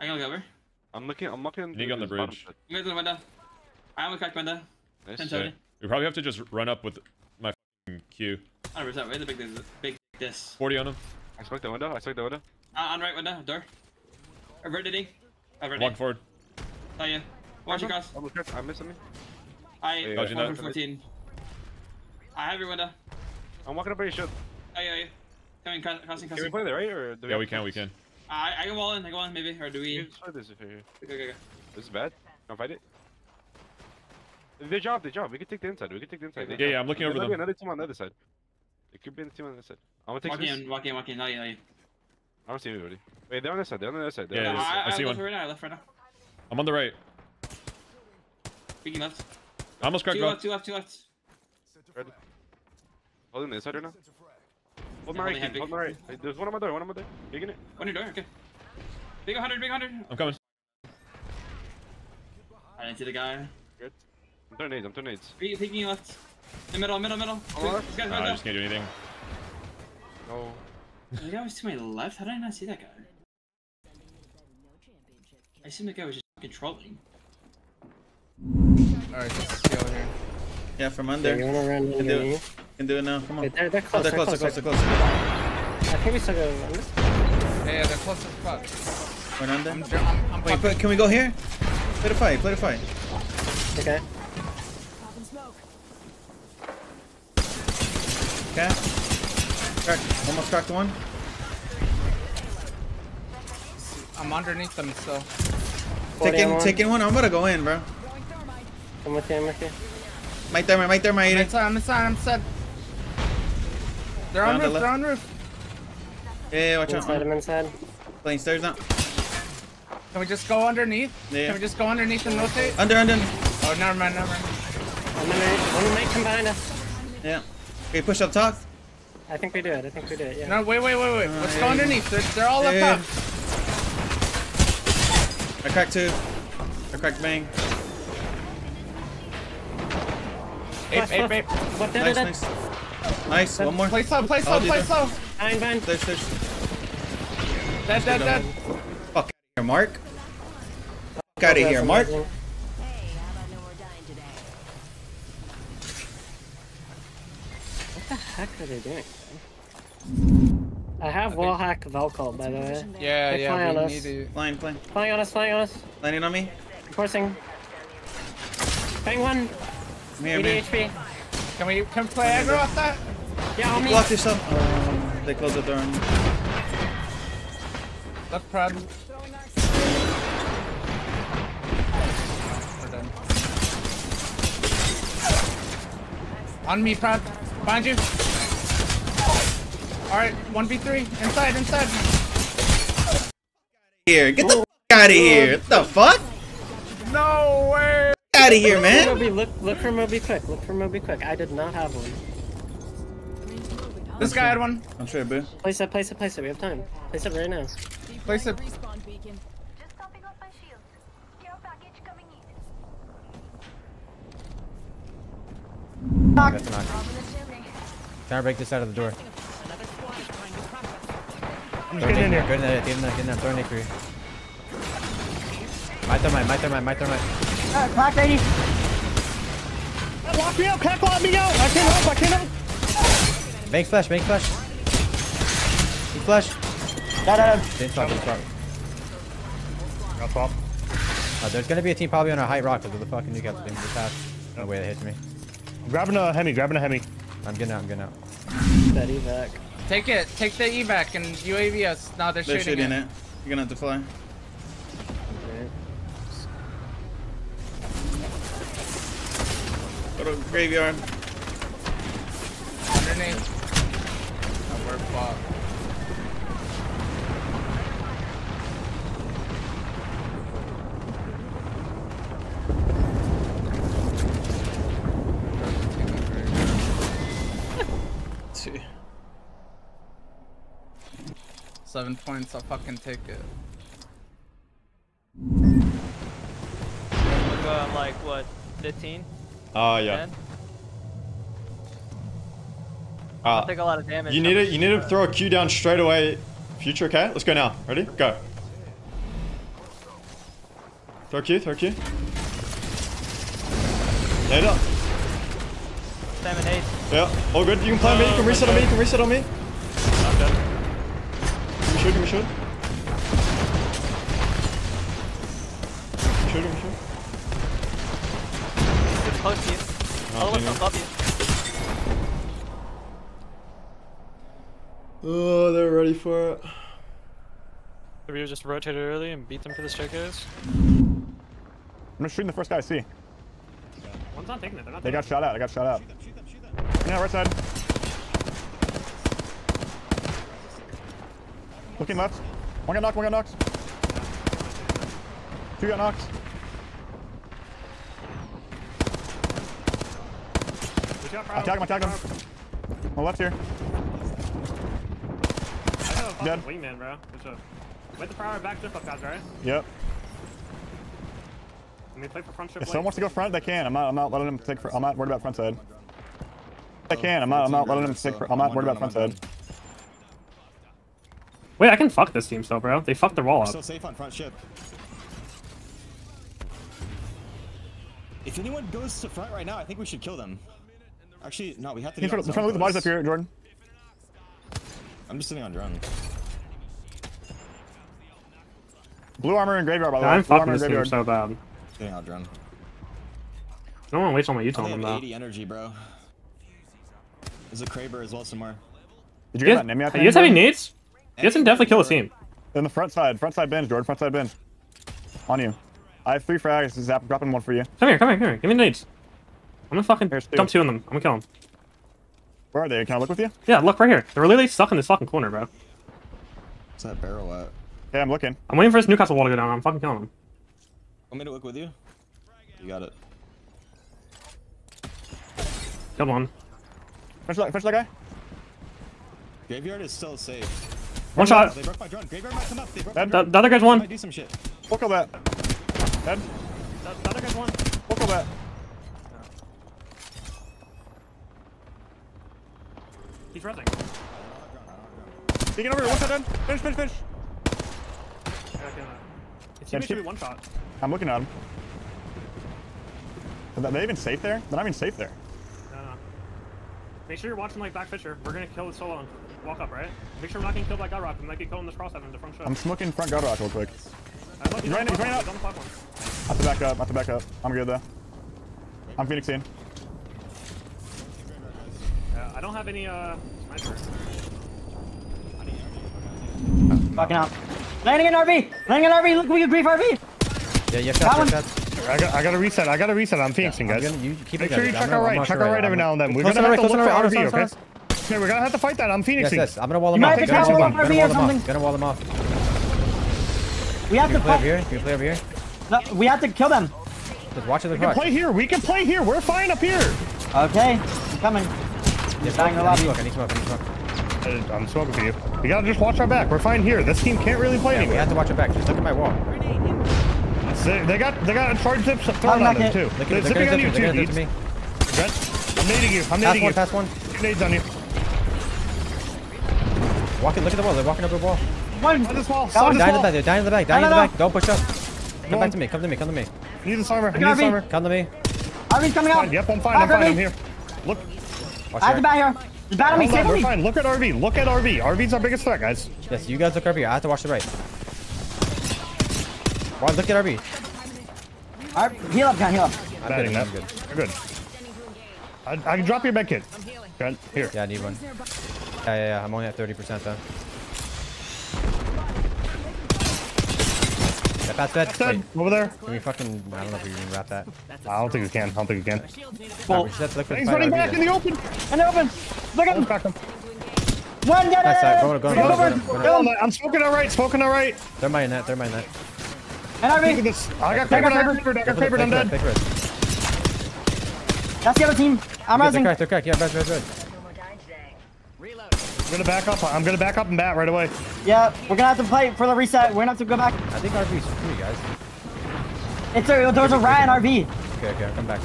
I can look over. I'm looking. You go on the bridge. I'm going to the window. I only cracked window. Nice. Okay. We probably have to just run up with my Q. 100%. Where's the big this? 40 on him. I smoked the window. On right window. Door. Averted. Walk forward. Oh yeah. Watch your cross. I'm missing me. I got you 14. I have your window. I'm walking up by your ship. Oh yeah. Coming, crossing. Can we play there, right? Or do we yeah, we can. I can wall in. I go on maybe. Or do we? Just play this if you're here. Go. This is bad. Don't fight it. They job. We can take the inside. Yeah, I'm looking over them. There could be another team on the other side. I'm gonna take walk in. No. I don't see anybody. Wait, they're on this side. Yeah, I see one. I left right now. I'm on the right. Peeking left. I almost cracked one. Two left. Red. Holding the inside right now. Hold my right. There's one on my door. Peeking it. On your door. Okay. Big 100. I'm coming. I didn't see the guy. Good. I'm turning nades. Peeking left. Middle. Oh, I just can't do anything. No. That guy was to my left? How did I not see that guy? I assume that guy was just controlling. Alright, let's go over here. Yeah, from under. Yeah, you can do it now. Come on. Wait, they're close. I think we still got them under. Yeah, they're close as fuck. We're under? I'm wait, can we go here? Play the fight. Okay. Okay. Almost cracked one. I'm underneath them still. Taking one. I'm gonna go in, bro. I'm with you. My thermite. I'm inside. They're on roof. Yeah, watch out. I'm inside. Playing stairs now. Can we just go underneath? Yeah. Can we just go underneath and rotate? Under. Oh, never mind. One might come behind us. Yeah. Okay, push up top. I think we did it, yeah. No, wait. Let's go underneath. They're all up top. I cracked two. I cracked bang. Ape. Nice. One more. Play slow. Fine. There's. Dead. Fuck out of here, Mark. What the heck are they doing? I have wall hack Velcult, by the way. Yeah. Flying on us. Landing on me. Forcing. Bang one. Come here, man. HP. Can we play aggro off that? Yeah, on me. Block yourself. They closed the door on me. Left prod. We're done. On me, prod. Behind you. Alright, 1v3. Inside. Get the f out of here. What the fuck? No way. Get out of here, man. Look for Moby quick. I did not have one. This guy had one. I'm sure, boo. Place it. We have time. Place it right now. Place it. Trying to break this out of the door. I'm just getting in here. Get in there. Throw Nick for you. My thermite. Crack 80. Lock me out. Crack lock me out. I can't help. Make flash. Keep flash. Got it. Didn't stop. Got pop. There's going to be a team probably on our high rock because of the fucking new guys that didn't pass. No way that hits me. I'm grabbing a Hemi. I'm getting out. That evac. Take it. Take the evac and UAV us. No, they're shooting it. You're gonna have to fly. Okay. Go to graveyard. Underneath. Oh, we're fucked. Two. 7 points, I'll fucking take it. We're going like, what, 15? Yeah. 10? I'll take a lot of damage. You need to throw a Q down straight away. Future, okay? Let's go now. Ready? Go. Turkey. Yeah, no. 7-8. Yeah, all good. You can plan me, you can reset on me, you can reset on me. I'm dead. Give me shoot. Shoot. It's close to you. All of us above you. Oh, they're ready for it. Should we just rotate early and beat them to the staircase? I'm just shooting the first guy I see. One's not taking it, they're not taking it. They got shot at, Shoot them. Yeah, right side. Looking left. One got knocked. Two got knocked. Attack him. On left here. Dead. Wingman, bro. Wait the power back drift up, guys, right? Yep. Can they play for front ship? If someone wants to go front, they can. I'm not letting them take. I'm not worried about front side. They can. I'm not letting them take. I'm not worried about front side. Wait, I can fuck this team still, bro. They fucked the wall up. Still safe on front ship. If anyone goes to front right now, I think we should kill them. Actually, no, we have to. We're trying to loot the bodies up here, Jordan. I'm just sitting on drone. Blue armor and graveyard, by the way. I'm fucking this team so bad. Getting out drone. I don't want to waste all my ult on them though. 80 energy, bro. There's a Kraber as well somewhere. Did you get that Nemi out there? You guys have any nades? You guys can definitely kill this team. In the front side bins, Jordan, front side bins. On you. I have 3 frags. Zap, dropping one for you. Come here. Give me nades. I'm gonna fucking dump 2 on them. I'm gonna kill them. Where are they? Can I look with you? Yeah, look right here. They're literally stuck in this fucking corner, bro. What's that barrel at? Yeah, I'm looking. I'm waiting for this Newcastle wall to go down. I'm fucking killing them. Want me to look with you? You got it. Come on. Finish that guy. Graveyard is still safe. One shot. They broke my drone. Graveyard might come up. They broke my drone. The other guy's one. I might do some shit. We'll kill that. Dead. The other guy's one. We'll kill that. He's running. They get over here. One shot done. Finish. It should be one shot. I'm looking at him. Are they even safe there? They're not even safe there. No. Make sure you're watching like Black Fisher. We're gonna kill it so long. Walk up, right? Make sure we're not getting killed by God Rock. We might get killed in this cross heaven in the front ship. I'm smoking front God Rock real quick. He's running up. I have to back up. I'm good though. I'm Phoenix in. I don't have any sniper. Fucking out. Landing an RV! Look, we can brief RV! Yeah, shot. I gotta reset. I'm phoenixing, guys. Make sure you check our right. Every now and then. We're gonna have to look for RV, okay? Okay, we're gonna have to fight that. I'm phoenixing. Yes. I'm gonna wall them off. Gonna wall them off. We have to play over here. No, we have to kill them. Just watch the clock. We can play here. We're fine up here. Okay, I'm coming. Just dying in the lobby. I need smoke. I'm smoking for you. We gotta just watch our back. We're fine here. This team can't really play anywhere. We have to watch our back. Just look at my wall. They got a charge zip thrown on them too. They're zipping on you too, dude. I'm nading you. Pass one. Nades on you. Look at the wall. They're walking up the wall. Dying in the back. Don't push up. Come back to me. Come to me. Need this armor. Come to me. Army's coming out. Yep, I'm fine. I'm here. Look. I have to back here. We're fine. Look at RV. RV's our biggest threat, guys. Yes, you guys look RV. I have to watch the right. Rod, look at RV. Heal up, John. I'm good. You're good. I can drop your med kit. Good. Here. Yeah, I need one. Yeah. I'm only at 30% though. That's dead. Over there. Can we fucking? I don't know if we can wrap that. I don't think we can. Well, he's running back in the open. Look at him. One dead. Go. I'm smoking all right. They're mining that. And I got papered. I'm dead. That's the other team. I'm rising. They're cracked. Yeah, res. I'm gonna back up and bat right away. Yeah, we're gonna have to play for the reset. We're gonna have to go back. I think RV's free, guys. There's a riot in RV. Okay, come back.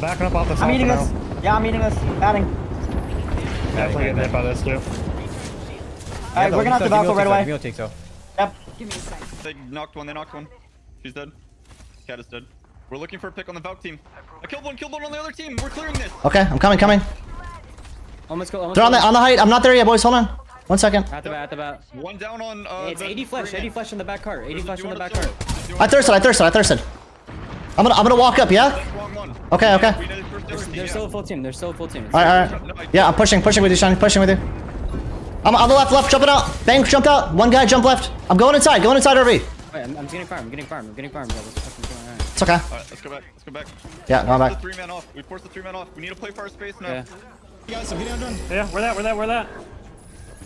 Backing up off the side. I'm eating this. Yeah, I'm eating this. Batting. Definitely getting hit by this too. Alright, we're gonna have to back up right away. Yep. Give me a second. They knocked one. She's dead. Cat is dead. We're looking for a pick on the Valk team. I killed one on the other team. We're clearing this. Okay, I'm coming. Almost go, almost. They're on the height. I'm not there yet, boys. Hold on. 1 second. At the bat. One down on. It's 80 flesh. 80 flesh in the back cart. 80 flesh in the back cart. I thirsted. I'm gonna walk up. Yeah. Okay. They're still a full team. All right. Yeah, I'm pushing with you, Shiny. I'm on the left, jumping out. Bang, jumped out. One guy jumped left. I'm going inside, RV. Wait, I'm getting farm. I'm getting farm, bro. It's okay. All right, let's go back. Yeah, going back. We forced the three man off. We need to play for our space now. Yeah. You guys, have you done? Yeah, we're that.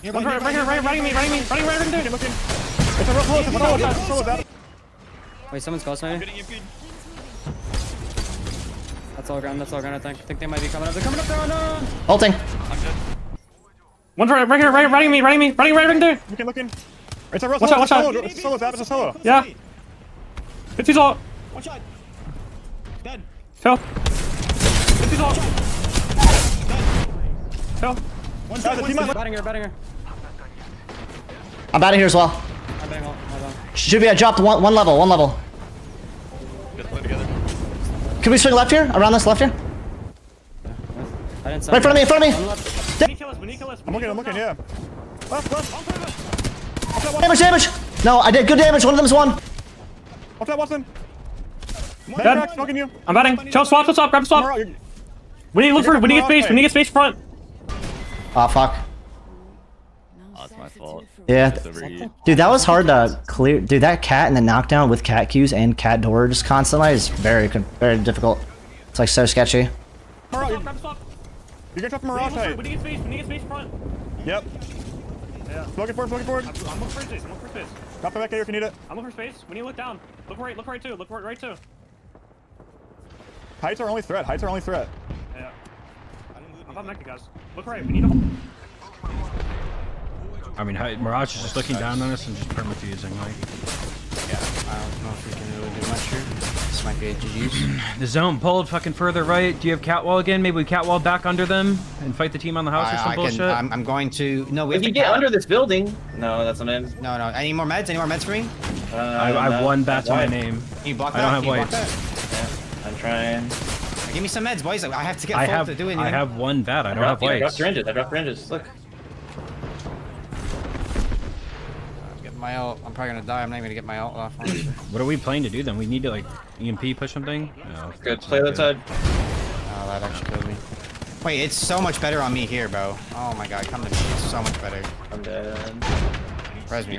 Yeah, one right here, running me. Looking. It's a rough. Wait, someone's close, maybe? That's all ground, I think. I think they might be coming up. They're coming up there, oh no! Ulting. I'm dead. One right here, running me. Running right there. Looking. It's a rough. Watch out. It's a solo, it's a solo. Yeah. It's his ult. Watch out. Dead. Kill. It's his ult. Kill. Batting her. I'm batting here as well. Should be I dropped one level. Good play together. Can we swing left here? Around this left here? Right in front of me. We need to kill us. I'm looking, yeah. Left. Damage. No, I did good damage. One of them's one. Off that, Watson. Dead. You. I'm batting. Chow, swap. Grab the swap. We need to look for. We need to get space front. Ah, fuck. Oh, it's my fault. Yeah. Dude, that was hard to clear. Dude, that cat and the knockdown with cat cues and cat door just constantly is very difficult. It's like so sketchy. You're gonna drop from our side. We need space front. Yep. Yeah. Looking forward. I'm looking for space. Drop it back here if you need it. I'm looking for space. We need to look down. Look right too. Look right too. Heights are only threat. Yeah. I'm not mechanic, guys. Look right. We need to. I mean, Mirage is just looking down on us and just permafusing, like. Yeah, I don't know if we can really do much here. This might be a GG's. The zone pulled fucking further right. Do you have Catwall again? Maybe we Catwall back under them and fight the team on the house or some bullshit? I'm going to... No, we have to get under this building. No, that's not it. No. Any more meds for me? I have one bat to my name. Can you block that? I don't have whites. Yeah, I'm trying. Give me some meds, boys. I have to get full to do anything. I have one bat. I don't have whites. I dropped syringes. Look. My ult. I'm probably gonna die. I'm not even gonna get my ult off. What are we playing to do then? We need to like EMP push something? No. Good. Play that side. Oh, that actually killed me. Wait, it's so much better on me here, bro. Oh my god, come to me. It's so much better. I'm dead. Res me.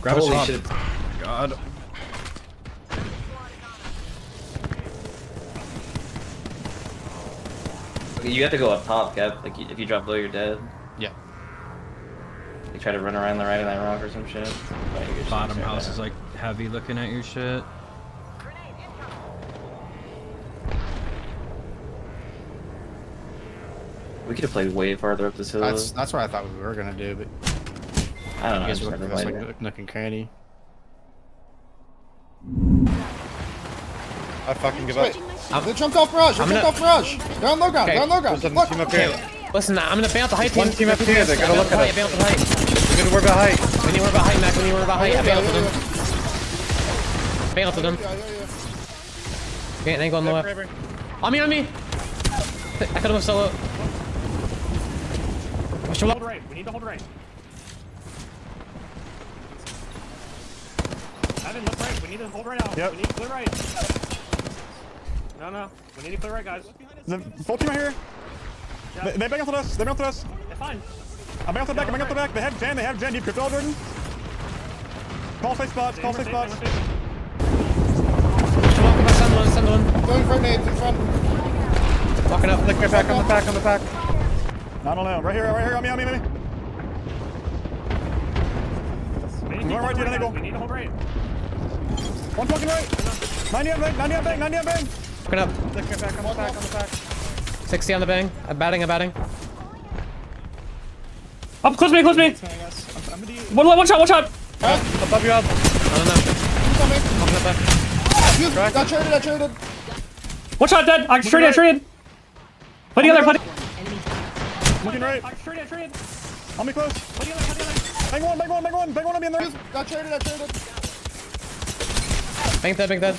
Grab us up. God. You have to go up top, Kev. Like, if you drop low, you're dead. Yeah. You try to run around the right of that rock or some shit. Like, bottom house is, like, heavy looking at your shit. We could have played way farther up this hill. That's what I thought we were going to do, but... I don't know. I guess we're looking cranny. I fucking give up. They jumped off Mirage. They're on low ground. Okay. Look. Listen, I'm gonna bail the height. One team up here. They're gonna look at us. We need to worry about height. Mac. I bailed to them. Okay, an angle on the left. On me. I could have solo. We need to hold right. Evan, look right. We need to hold right out. Yep. We need to clear right. No. We need to play right, guys. The full team right here. Yeah. They back off with us. They're fine. I'm back off the back. They have Jan. You have Crypto, Jordan. Call safe spots. Send one. Going for nades in front. Locking up. Look right back on the pack. I don't know. Right here. On me. Going right to an angle. We need to hold right. One fucking right. 90 on bang. Looking up. Looking back on the back. 60 on the bang. I'm batting. Up, close me. One shot. Above you up. I don't know. Coming up. Got traded. One shot dead. I traded. Play together. Looking right. I'm straight in, straight in. On me close. Bang one. Bang one on me in there. Got traded. Bang that.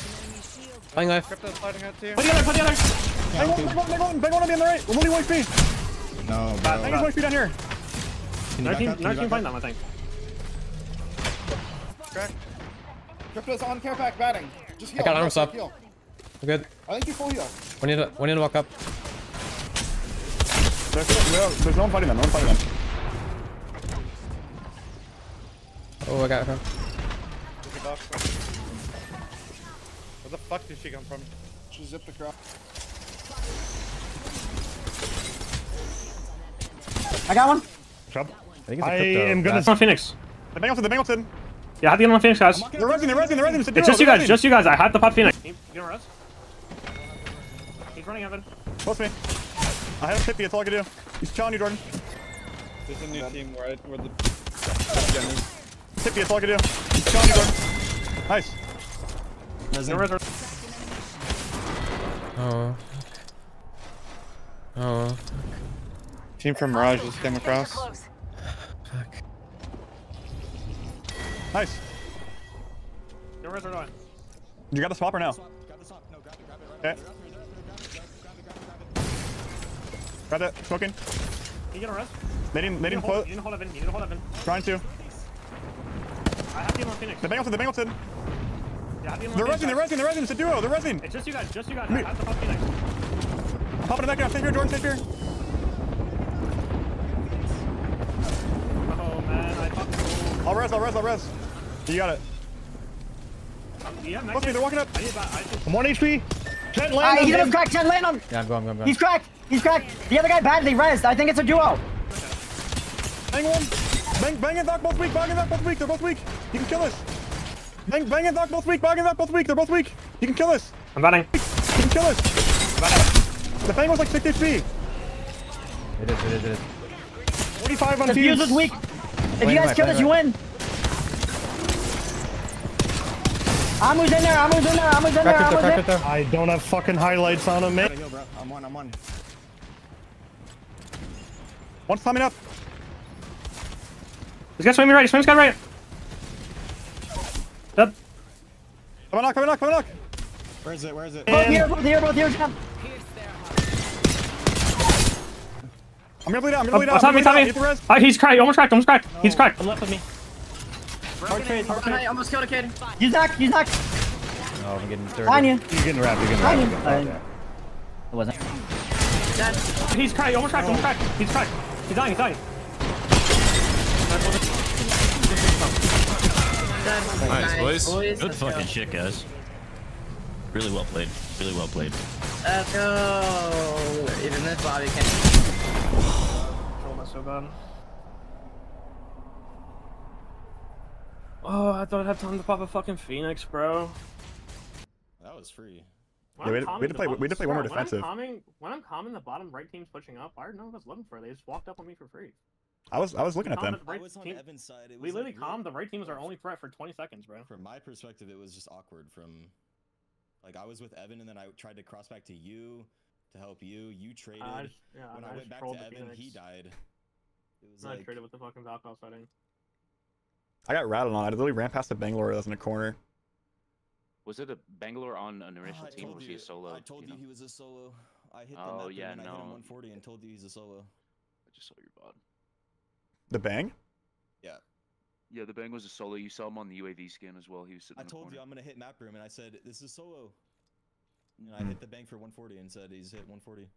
Bang left. Put the other. Bang one. Bang one on me on the right. I'm only 1 HP. No, bro. Bang his 1 HP down here. Can you find that one, I think. Crack. Crypto's on care pack batting. Just heal. I got arms up. We're good. I think you full heal. We need to walk up. There's no one fighting them. Oh, I got him. Where the fuck did she come from? She zipped the crap. I got one. I am gonna Phoenix. They bang up to him. Yeah, I had to get on Phoenix, guys. They're resing. It's just you guys, I had to pop Phoenix. You know res? He's running Evan. Close me. I have a tippy, that's all I can do. He's challenging you, Jordan. There's a new team right where the... Tippy, that's all I can do. He's challenging you, Jordan. Nice. Resin. Oh. Team from Mirage just came across. Fuck. Nice. Your res are going. You got the swap or no? No, grab it. Okay. Grab it. Smoking. Can you get a res? They didn't close. You didn't hold up in. Trying to. I have team on Phoenix. They bang up to. Yeah, they're resing. It's a duo. They're resing. It's just you guys. I have to pop Phoenix. Pop it back out. Stay here, Jordan. Stay here. I'll res. You got it. Yeah, they're walking up. I'm 1 HP. Jet land on him. He's cracked. Jet land on him. Yeah, I'm going. He's cracked. The other guy badly rezzed. I think it's a duo. Bang one. Bang and Doc both weak. They're both weak. You can kill us. Bang and Doc both weak. They're both weak. You can kill us. I'm batting. You can kill us. The bang was like 6 HP. It is. 45 on the fuse is weak. If you guys kill us, you win. Amu's in there. I don't have fucking highlights on him, mate. I'm one. One's coming up. This guy swing me right. Yep. Come on, knock. Where is it? Both here. Jump. I'm gonna bleed out. Tommy. He's almost cracked. No. He's cracked. I'm left with me. Hard trade. I almost killed a kid. You knocked. No, I'm getting third. On you. You're getting wrapped. It wasn't. Dead. He's almost cracked. He's dying. Nice, boys. Good fucking shit, guys. Really well played. Let's go. Even this lobby can't. So bad. Oh, I thought I'd have time to pop a fucking Phoenix, bro. That was free. Yeah, we had to play one more defensive. When I'm calming the bottom right team's pushing up, I don't know what I was looking for. They just walked up on me for free. I was looking at them. We literally calmed the right team was our only threat for 20 seconds, bro. From my perspective, it was just awkward. I was with Evan, and then I tried to cross back to you to help you. You traded. When I went back to Evan, Phoenix. He died. I traded with the fucking Valkyrie setting. I got rattled on. I literally ran past the Bangalore that was in a corner. Was it a Bangalore on an initial team or was he a solo? I told you he was a solo. I hit the map and I hit him 140 and told you he's a solo. I just saw your bod. The bang? Yeah. Yeah, the bang was a solo. You saw him on the UAV scan as well. He was sitting in the corner. I told you I'm going to hit map room and I said, this is a solo. And I hit the bang for 140 and said he's hit 140.